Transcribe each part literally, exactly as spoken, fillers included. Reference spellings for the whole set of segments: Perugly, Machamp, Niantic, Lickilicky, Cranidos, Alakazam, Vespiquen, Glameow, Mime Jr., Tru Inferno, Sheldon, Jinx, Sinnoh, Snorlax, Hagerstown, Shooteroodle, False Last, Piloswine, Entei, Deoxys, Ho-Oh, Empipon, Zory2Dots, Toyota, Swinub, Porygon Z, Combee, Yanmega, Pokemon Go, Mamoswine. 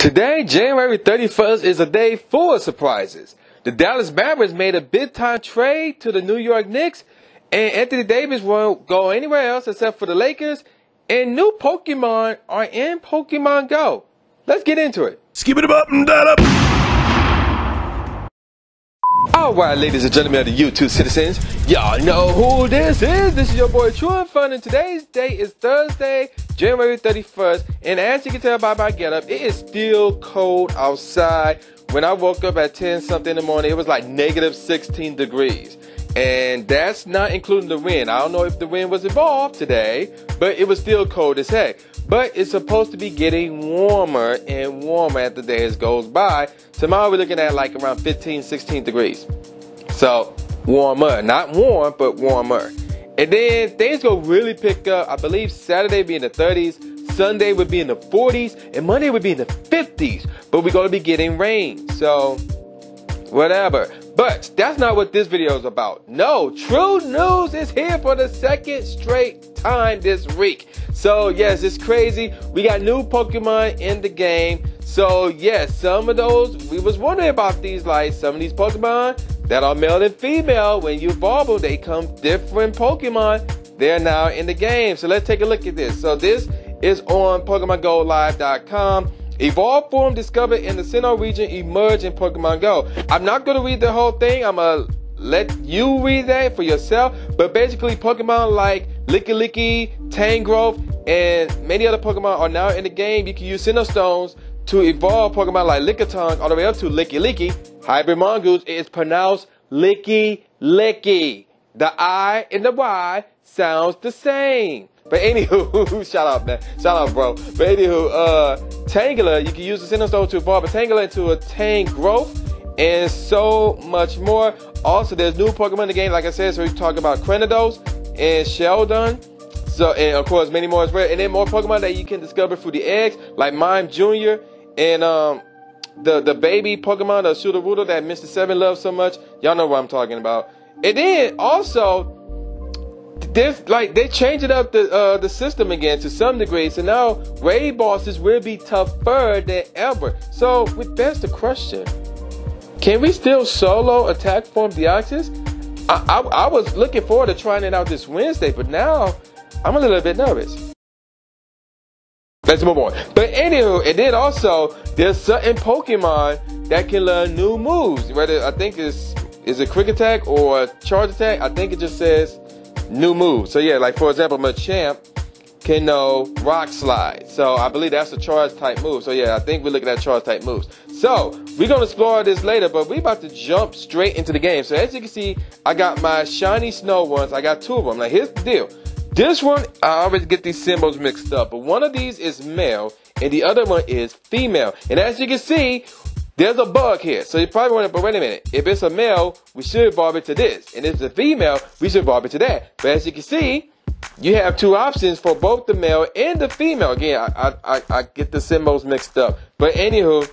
Today, January thirty-first, is a day full of surprises. The Dallas Mavericks made a big-time trade to the New York Knicks, and Anthony Davis won't go anywhere else except for the Lakers, and new Pokemon are in Pokemon Go. Let's get into it. Skip it up and that up. Alright, ladies and gentlemen of the YouTube citizens, y'all know who this is. This is your boy Tru Inferno, and today's day is Thursday, January thirty-first, and as you can tell by my getup, it is still cold outside. When I woke up at ten something in the morning, it was like negative sixteen degrees, and that's not including the wind. I don't know if the wind was involved today, but it was still cold as heck. But it's supposed to be getting warmer and warmer as the days goes by. Tomorrow we're looking at like around fifteen, sixteen degrees. So warmer, not warm, but warmer. And then things go really pick up. I believe Saturday be in the thirties, Sunday would be in the forties, and Monday would be in the fifties. But we're going to be getting rain, so whatever. But that's not what this video is about. No, True News is here for the second straight time this week. So yes, it's crazy. We got new Pokemon in the game. So yes, some of those, we was wondering about these, like some of these Pokemon that are male and female, when you evolve them, they come different Pokemon. They're now in the game. So let's take a look at this. So this is on Pokemon Go Live dot com. Evolve form discovered in the Sinnoh region emerged in Pokemon Go. I'm not going to read the whole thing. I'm going to let you read that for yourself. But basically, Pokemon like Lickilicky, Tangrowth, and many other Pokemon are now in the game. You can use Sinnoh Stones to evolve Pokemon like Lickitung all the way up to Lickilicky. Hybrid Mongoose is pronounced Lickilicky. The I and the Y sounds the same. But anywho, shout out, man. Shout out, bro. But anywho, uh, Tangler, you can use the Sinnoh Stone to evolve a Tangler into a Tangrowth, and so much more. Also, there's new Pokemon in the game, like I said, so we talk about Cranidos and Sheldon. So, and of course, many more as well. And then more Pokemon that you can discover through the eggs, like Mime Junior and, um, the, the baby Pokemon, the Shooteroodle that Mister Seven loves so much. Y'all know what I'm talking about. And then also, This, like they're changing up the uh, the system again to some degree, so now raid bosses will be tougher than ever. So with that's the question: can we still solo attack form Deoxys? I, I I was looking forward to trying it out this Wednesday, but now I'm a little bit nervous. Let's move on. But anywho, and then also there's certain Pokemon that can learn new moves. Whether I think it's is it Quick Attack or Charge Attack? I think it just says new moves. So yeah, like for example, Machamp can know Rock Slide. So I believe that's a charge type move. So yeah, I think we're looking at charge type moves. So we're gonna explore this later, but we're about to jump straight into the game. So as you can see, I got my shiny snow ones. I got two of them. Now here's the deal. This one, I always get these symbols mixed up, but one of these is male and the other one is female. And as you can see, there's a bug here, so you probably want to, but wait a minute, if it's a male, we should evolve it to this, and if it's a female, we should evolve it to that. But as you can see, you have two options for both the male and the female. Again, I, I, I get the symbols mixed up, but anywho,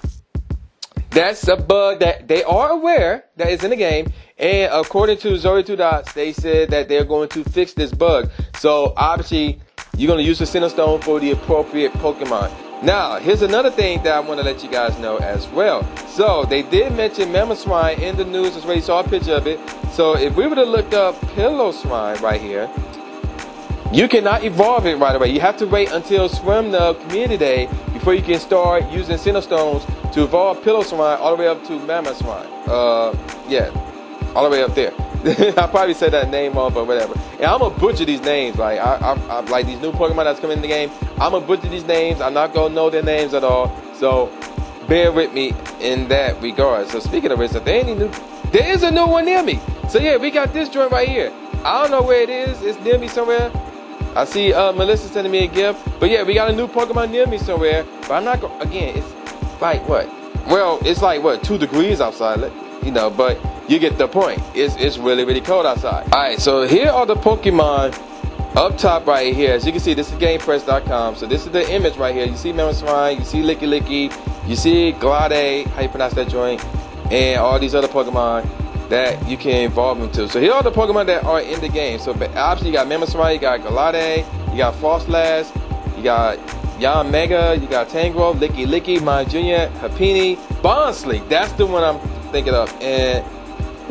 that's a bug that they are aware that is in the game, and according to Zory two Dots, they said that they're going to fix this bug. So obviously, you're going to use the Sinnoh Stone for the appropriate Pokemon. Now, here's another thing that I want to let you guys know as well. So, they did mention Mamoswine in the news as well. You saw a picture of it. So, if we were to look up Piloswine right here, you cannot evolve it right away. You have to wait until Swinub Community Day before you can start using Sinnoh Stones to evolve Piloswine all the way up to Mamoswine. Uh, yeah, all the way up there. I probably said that name off, but whatever. And I'm gonna butcher these names. Like I, I, I like these new Pokemon that's coming in the game. I'm gonna butcher these names. I'm not gonna know their names at all. So bear with me in that regard. So speaking of which, so there ain't any new. There is a new one near me. So yeah, we got this joint right here. I don't know where it is. It's near me somewhere. I see uh, Melissa sending me a gift. But yeah, we got a new Pokemon near me somewhere. But I'm not gonna. Again, it's like what? Well, it's like what? Two degrees outside. Let, you know, but you get the point. It's, it's really, really cold outside. All right, so here are the Pokemon up top right here. As you can see, this is Gamepress dot com. So this is the image right here. You see Mamoswine, you see Lickilicky, you see Glade, how you pronounce that joint, and all these other Pokemon that you can evolve them to. So here are the Pokemon that are in the game. So obviously you got Mamoswine, you got Glade, you got False Last, you got Yanmega, you got Tangrowth, Lickilicky, Mime Junior, Happiny, Bonsly. That's the one I'm thinking of. And,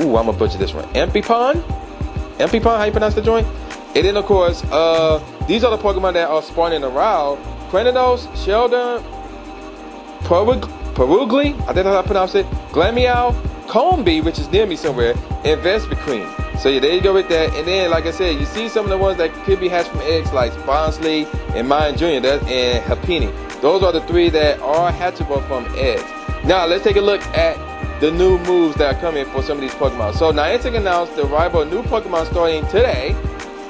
ooh, I'm going to butcher this one. Empipon? Empipon, how you pronounce the joint? And then, of course, uh, these are the Pokemon that are spawning around. Cranidos, Sheldon, Perug Perugly, I think that's how I pronounce it, Glameow, Combee, which is near me somewhere, and Vespiquen. So yeah, there you go with that. And then, like I said, you see some of the ones that could be hatched from eggs, like Bonsly and Mime Junior That's, and Happiny. Those are the three that are hatchable from eggs. Now, let's take a look at the new moves that are coming for some of these Pokemon. So Niantic announced the arrival of new Pokemon starting today.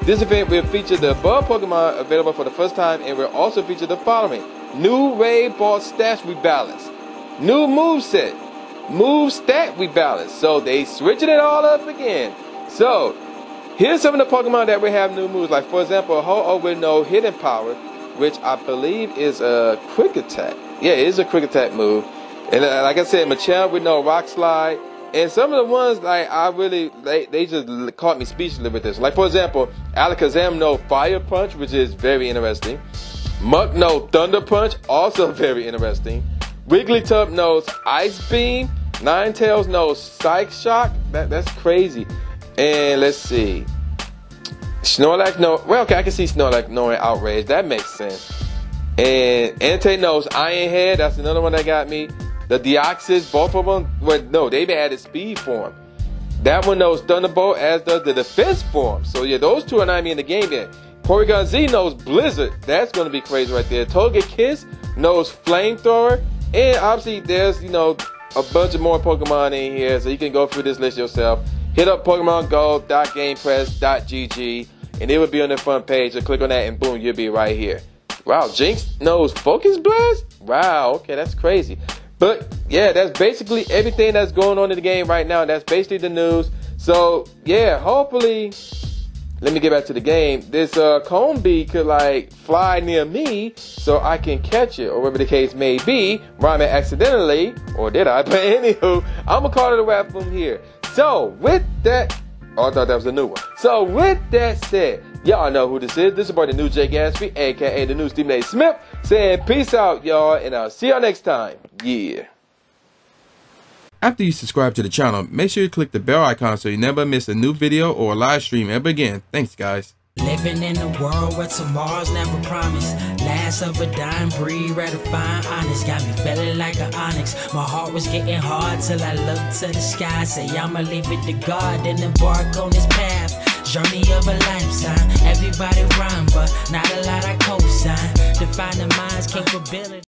This event will feature the above Pokemon available for the first time, and will also feature the following: new raid ball stats rebalance, new moveset, move stat rebalance. So they switching it all up again. So here's some of the Pokemon that will have new moves. Like for example, Ho-Oh with no hidden power, which I believe is a quick attack. Yeah, it is a quick attack move. And uh, like I said, Machamp with no Rock Slide, and some of the ones like I really they, they just caught me speechless with this. Like for example, Alakazam no Fire Punch, which is very interesting. Muck no Thunder Punch, also very interesting. Wigglytuff knows Ice Beam. Ninetales knows Psych Shock. That that's crazy. And let's see. Snorlax no. Well, okay, I can see Snorlax knowing Outrage. That makes sense. And Entei knows Iron Head. That's another one that got me. The Deoxys, both of them, well, no, they've added speed form. That one knows Thunderbolt, as does the defense form. So yeah, those two are not even in the game yet. Porygon Z knows Blizzard. That's going to be crazy right there. Togekiss knows Flamethrower. And obviously there's, you know, a bunch of more Pokemon in here. So you can go through this list yourself. Hit up Pokemon Go dot gamepress dot G G and it will be on the front page. So click on that and boom, you'll be right here. Wow, Jinx knows Focus Blast? Wow, okay, that's crazy. But yeah, that's basically everything that's going on in the game right now. That's basically the news. So yeah, hopefully, let me get back to the game. This uh, Combee could like fly near me so I can catch it, or whatever the case may be. Rhyming accidentally, or did I? But anywho, I'm gonna call it a wrap from here. So with that, oh, I thought that was a new one. So with that said, y'all know who this is. This is about the new Jay Gatsby, aka the new Stephen A. Smith, saying peace out, y'all, and I'll see y'all next time. Yeah. After you subscribe to the channel, make sure you click the bell icon so you never miss a new video or a live stream ever again. Thanks, guys. Living in a world where tomorrow's never promised. Last of a dime, breed, ratifying honest. Got me feeling like an onyx. My heart was getting hard till I looked to the sky. Say I'ma leave it to God and embark on this path. Journey of a lifetime. Everybody rhyme, but not a lot I co-sign. Define the minds, capability.